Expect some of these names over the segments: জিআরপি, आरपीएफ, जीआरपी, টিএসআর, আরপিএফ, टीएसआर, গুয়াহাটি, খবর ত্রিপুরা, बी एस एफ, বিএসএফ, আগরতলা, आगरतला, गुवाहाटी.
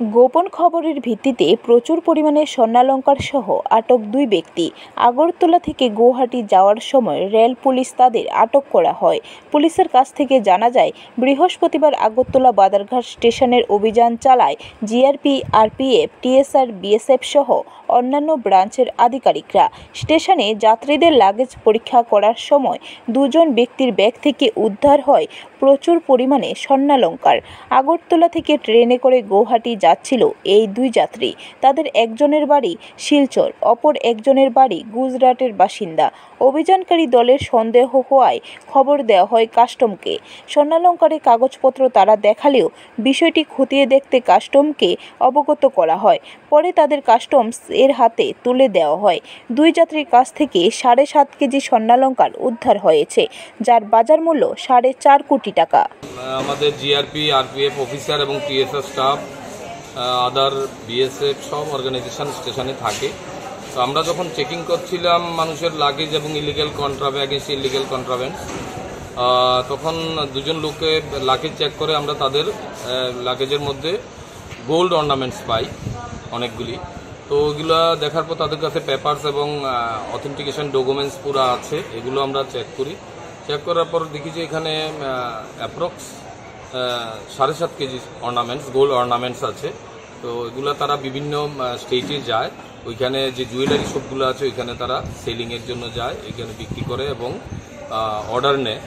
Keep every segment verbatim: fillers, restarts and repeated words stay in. गोपन खबरेर भित्तिते प्रचुर परिमाणे स्वर्णालंकार सह आटक दुई व्यक्ति आगरतला थेके गुवाहाटी जाओयार समय रेल पुलिश तादेर आटक करा हय। पुलिशेर काछ थेके जाना जाय बृहस्पतिवार आगरतला बाजारघाट स्टेशनेर अभियान चालाय जीआरपी, आरपीएफ, टीएसआर, बी एस एफ सह अन्यान्य ब्रांचेर आधिकारिकरा। स्टेशने यात्रीदेर लागेज परीक्षा करार समय दुजन ब्यक्तिर बैग थेके उद्धार हय प्रचुर परिमाणे स्वर्णालंकार। आगरतला थेके ट्रेने करे गुवाहाटी जाच्छिलो एई दुई यात्री। तादेर एकजनेर बाड़ी शिलचर, अपर एकजनेर बाड़ी गुजरातेर बासिंदा। अभियानकारी दलेर सन्देह हওয়ায় खबर देওয়া হয় কাস্টমকে। স্বর্ণালঙ্কারে কাগজপত্র তারা দেখালেও বিষয়টি খতিয়ে দেখতে কাস্টমকে অবগত করা হয়। পরে তাদের কাস্টমস এর হাতে তুলে দেওয়া হয়। দুই যাত্রীর কাছ থেকে সাড়ে সাত কেজি স্বর্ণালঙ্কার উদ্ধার হয়েছে, যার বাজার মূল্য সাড়ে চার কোটি টাকা। আমাদের জিআরপি, আরপিএফ অফিসার এবং টিএসআর স্টাফ আদার বিএসএফ সব অর্গানাইজেশন স্টেশনে থাকে। তো আমরা যখন চেকিং করছিলাম মানুষের লাগেজ এবং illegal contraband against illegal contraband, তখন দুজন লোককে লাগেজ চেক করে আমরা তাদের লাগেজের মধ্যে গোল্ড অর্নামেন্টস পাই অনেকগুলি। তো ওগুলো দেখার পর তাদের কাছে পেপারস এবং অথেন্টিকেশন ডকুমেন্টস পুরো আছে, এগুলো আমরা চেক করি। চেক করার পর দেখি যে এখানে অ্যাপ্রক্স সাড়ে সাত কেজি অর্নামেন্টস গোল্ড অর্নামেন্টস আছে। তো এগুলো তারা বিভিন্ন স্টেটে যায়, ওইখানে যে জুয়েলারি শপগুলো আছে ওইখানে তারা সেলিংয়ের জন্য যায়, ওইখানে বিক্রি করে এবং অর্ডার নেয়।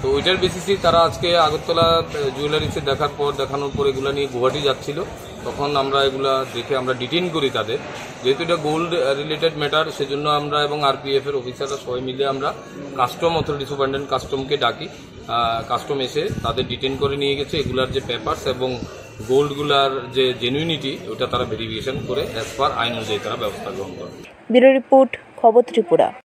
তো ওইটার বেসিসে তারা আজকে আগরতলা জুয়েলারিতে দেখার পর দেখানোর পর এগুলো নিয়ে গুয়াহাটি যাচ্ছিল। তখন আমরা এগুলো দেখে আমরা ডিটেইন করি তাদের, যেহেতু এটা গোল্ড রিলেটেড ম্যাটার সেজন্য আমরা এবং আরপিএফের অফিসাররা সবাই মিলে আমরা কাস্টম অথরিটি সুপারিনটেন্ডেন্ট কাস্টমকে ডাকি। কাস্টম এসে তাদের ডিটেইন করে নিয়ে গেছে। এগুলার যে পেপারস এবং গোল্ডগুলার যে জেনুইনিটি ওটা তারা ভেরিফিকেশন করে অ্যাজ পার আইন অনুযায়ী তারা ব্যবস্থা গ্রহণ করে। ব্যুরো রিপোর্ট, খবর ত্রিপুরা।